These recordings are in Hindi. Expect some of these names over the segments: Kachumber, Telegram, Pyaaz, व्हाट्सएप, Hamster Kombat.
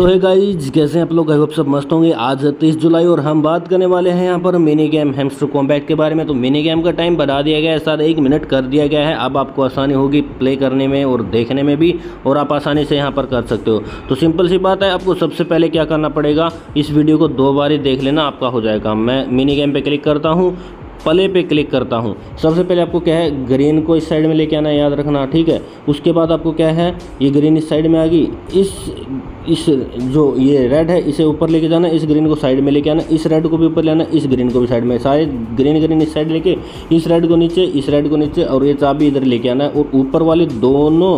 सो है गाइज, कैसे हैं आप लोग? आई होप सब मस्त होंगे। आज 30 जुलाई और हम बात करने वाले हैं यहाँ पर मिनी गेम हैमस्टर कॉम्बैट के बारे में। तो मिनी गेम का टाइम बढ़ा दिया गया है, शायद 1 मिनट कर दिया गया है। अब आपको आसानी होगी प्ले करने में और देखने में भी, और आप आसानी से यहाँ पर कर सकते हो। तो सिंपल सी बात है, आपको सबसे पहले क्या करना पड़ेगा, इस वीडियो को 2 बार ही देख लेना, आपका हो जाएगा। मैं मिनी गेम पर क्लिक करता हूँ, प्ले पे क्लिक करता हूँ। सबसे पहले आपको क्या है, ग्रीन को इस साइड में लेके आना है, याद रखना, ठीक है। उसके बाद आपको क्या है, ये ग्रीन इस साइड में आ गई, इस जो ये रेड है इसे ऊपर लेके जाना, इस ग्रीन को साइड में लेके आना, इस रेड को भी ऊपर ले आना, इस ग्रीन को भी साइड में, सारे ग्रीन इस साइड लेके इस रेड को नीचे, इस रेड को नीचे, और ये चाबी इधर लेके आना है, और ऊपर वाले दोनों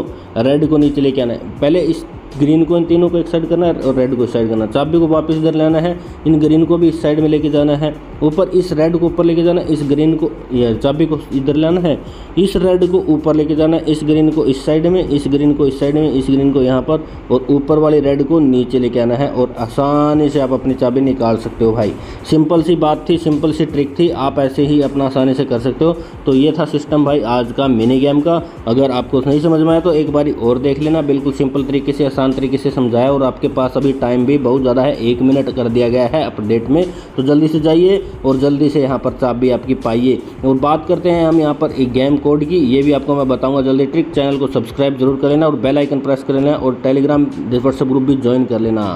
रेड को नीचे लेके आना है। पहले इस ग्रीन को इन तीनों को एक साइड करना है और रेड को साइड करना है। चाबी को वापस इधर लाना है, इन ग्रीन को भी इस साइड में लेके जाना है, ऊपर इस रेड को ऊपर लेके जाना है, इस ग्रीन को या चाबी को इधर लाना है, इस रेड को ऊपर लेके जाना है, इस ग्रीन को इस साइड में, इस ग्रीन को इस साइड में, इस ग्रीन को यहाँ पर, और ऊपर वाले रेड को नीचे लेके आना है। और आसानी से आप अपनी चाबी निकाल सकते हो भाई। सिंपल सी बात थी, सिंपल सी ट्रिक थी, आप ऐसे ही अपना आसानी से कर सकते हो। तो ये था सिस्टम भाई आज का मिनी गेम का। अगर आपको नहीं समझ में आया तो एक बार और देख लेना, बिल्कुल सिंपल तरीके से तरीके से समझाया, और आपके पास अभी टाइम भी बहुत ज़्यादा है, 1 मिनट कर दिया गया है अपडेट में। तो जल्दी से जाइए और जल्दी से यहाँ पर चाबी आपकी पाइए। और बात करते हैं हम यहाँ पर एक गेम कोड की, ये भी आपको मैं बताऊंगा जल्दी ट्रिक। चैनल को सब्सक्राइब जरूर कर लेना और बेल आइकन प्रेस कर लेना, और टेलीग्राम व्हाट्सएप ग्रुप भी ज्वाइन कर लेना।